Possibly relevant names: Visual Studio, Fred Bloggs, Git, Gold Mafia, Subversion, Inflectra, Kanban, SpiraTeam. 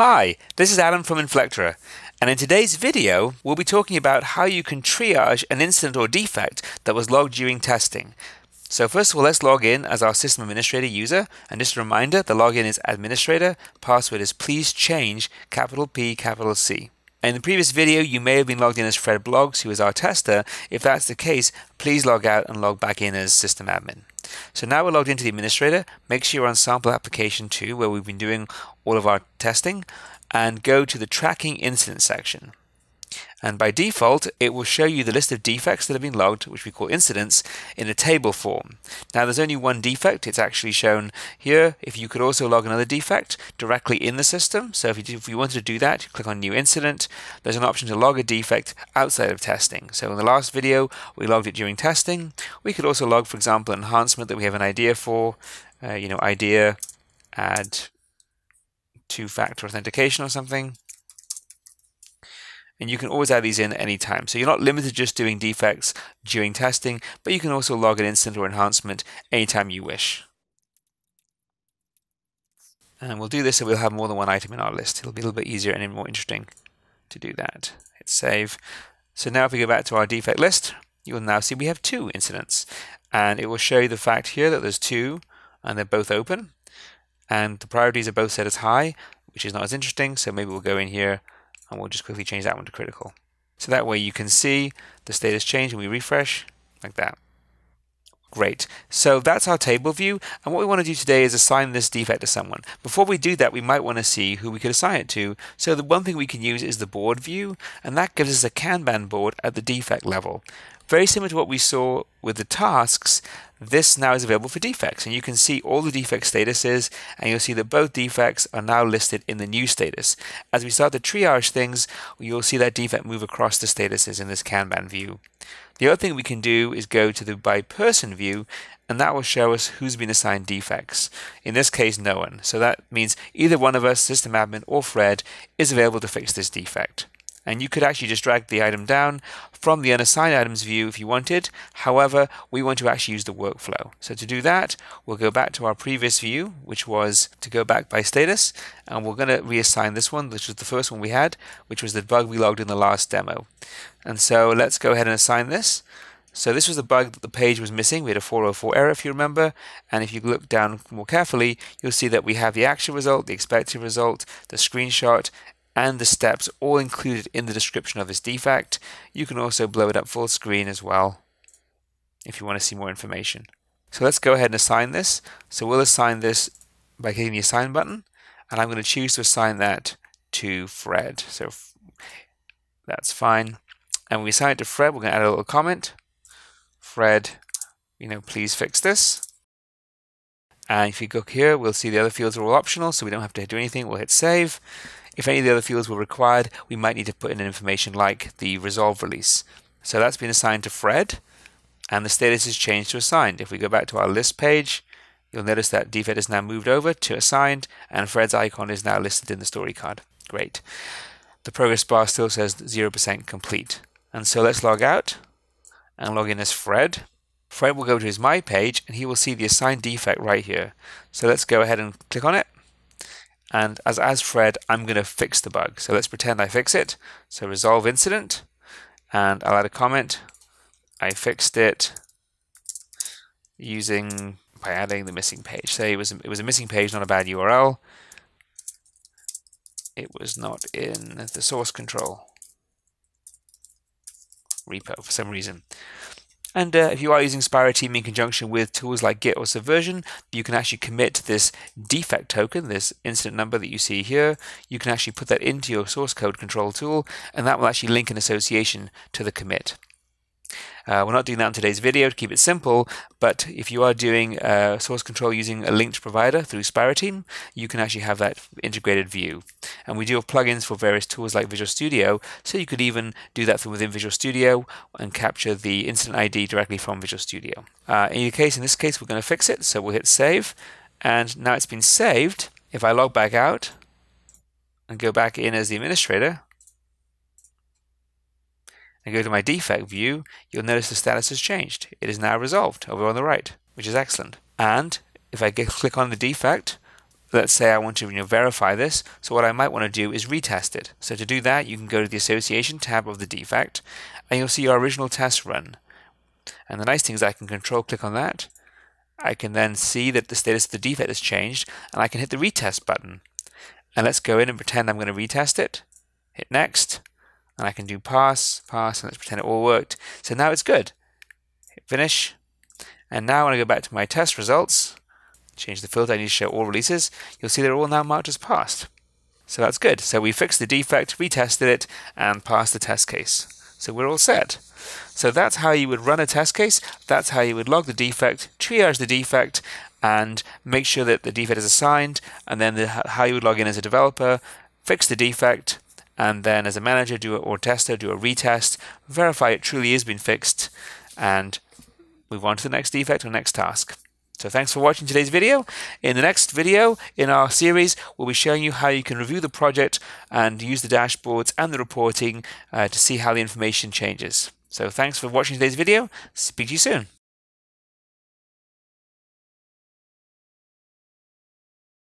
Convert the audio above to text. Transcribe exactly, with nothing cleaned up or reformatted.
Hi, this is Adam from Inflectra, and in today's video we'll be talking about how you can triage an incident or defect that was logged during testing. So first of all, let's log in as our system administrator user, and just a reminder, the login is administrator, password is please change, capital P, capital C. In the previous video you may have been logged in as Fred Bloggs, who is our tester. If that's the case, please log out and log back in as system admin. So now we're logged into the administrator. Make sure you're on sample application two, where we've been doing all of our testing, and go to the tracking incident section. And by default, it will show you the list of defects that have been logged, which we call incidents, in a table form. Now there's only one defect, it's actually shown here. If you could also log another defect directly in the system, so if you, do, if you wanted to do that, click on new incident. There's an option to log a defect outside of testing. So in the last video, we logged it during testing. We could also log, for example, an enhancement that we have an idea for, uh, you know, idea, add two-factor authentication or something. And you can always add these in at any time. So you're not limited to just doing defects during testing, but you can also log an incident or enhancement anytime you wish. And we'll do this so we'll have more than one item in our list. It'll be a little bit easier and more interesting to do that. Hit save. So now if we go back to our defect list, you will now see we have two incidents. And it will show you the fact here that there's two, and they're both open. And the priorities are both set as high, which is not as interesting, so maybe we'll go in here and we'll just quickly change that one to critical. So that way you can see the status change when we refresh, like that. Great. So that's our table view, and what we want to do today is assign this defect to someone. Before we do that, we might want to see who we could assign it to. So the one thing we can use is the board view, and that gives us a Kanban board at the defect level. Very similar to what we saw with the tasks, this now is available for defects, and you can see all the defect statuses, and you'll see that both defects are now listed in the new status. As we start to triage things, you'll see that defect move across the statuses in this Kanban view. The other thing we can do is go to the by person view, and that will show us who's been assigned defects. In this case, no one. So that means either one of us, system admin or Fred, is available to fix this defect. And you could actually just drag the item down from the unassigned items view if you wanted. However, we want to actually use the workflow. So to do that, we'll go back to our previous view, which was to go back by status, and we're going to reassign this one, which was the first one we had, which was the bug we logged in the last demo. And so let's go ahead and assign this. So this was the bug that the page was missing. We had a four oh four error, if you remember, and if you look down more carefully, you'll see that we have the action result, the expected result, the screenshot, and the steps all included in the description of this defect. You can also blow it up full screen as well if you want to see more information. So let's go ahead and assign this. So we'll assign this by clicking the assign button, and I'm going to choose to assign that to Fred. So that's fine. And when we assign it to Fred, we're going to add a little comment. Fred, you know, please fix this. And if you look here, we'll see the other fields are all optional, so we don't have to do anything. We'll hit save. If any of the other fields were required, we might need to put in information like the resolve release. So that's been assigned to Fred, and the status is changed to assigned. If we go back to our list page, you'll notice that defect is now moved over to assigned, and Fred's icon is now listed in the story card. Great. The progress bar still says zero percent complete. And so let's log out and log in as Fred. Fred will go to his My page, and he will see the assigned defect right here. So let's go ahead and click on it. And as, as Fred, I'm going to fix the bug. So let's pretend I fix it. So resolve incident, and I'll add a comment. I fixed it using by adding the missing page. Say it was it was a missing page, not a bad U R L. It was not in the source control repo for some reason. And uh, if you are using SpiraTeam in conjunction with tools like Git or Subversion, you can actually commit this defect token, this incident number that you see here. You can actually put that into your source code control tool, and that will actually link an association to the commit. Uh, we're not doing that in today's video to keep it simple, but if you are doing uh, source control using a linked provider through SpiraTeam, you can actually have that integrated view. And we do have plugins for various tools like Visual Studio, so you could even do that from within Visual Studio and capture the incident I D directly from Visual Studio. Uh, in, your case, in this case, we're going to fix it, so we'll hit save, and now it's been saved. If I log back out and go back in as the administrator, and go to my defect view, you'll notice the status has changed. It is now resolved over on the right, which is excellent. And if I get, click on the defect, Let's say I want to, you know, verify this, so what I might want to do is retest it. So to do that, you can go to the association tab of the defect, and you'll see your original test run. And the nice thing is I can control click on that. I can then see that the status of the defect has changed, and I can hit the retest button. And let's go in and pretend I'm going to retest it. Hit next, and I can do pass, pass, and let's pretend it all worked. So now it's good. Hit finish. And now when I go back to my test results, change the filter, I need to show all releases, you'll see they're all now marked as passed. So that's good. So we fixed the defect, retested it, and passed the test case. So we're all set. So that's how you would run a test case, that's how you would log the defect, triage the defect, and make sure that the defect is assigned, and then the, how you would log in as a developer, fix the defect, and then as a manager do a, or tester, do a retest, verify it truly has been fixed, and move on to the next defect or next task. So thanks for watching today's video. In the next video in our series, we'll be showing you how you can review the project and use the dashboards and the reporting uh, to see how the information changes. So thanks for watching today's video. Speak to you soon.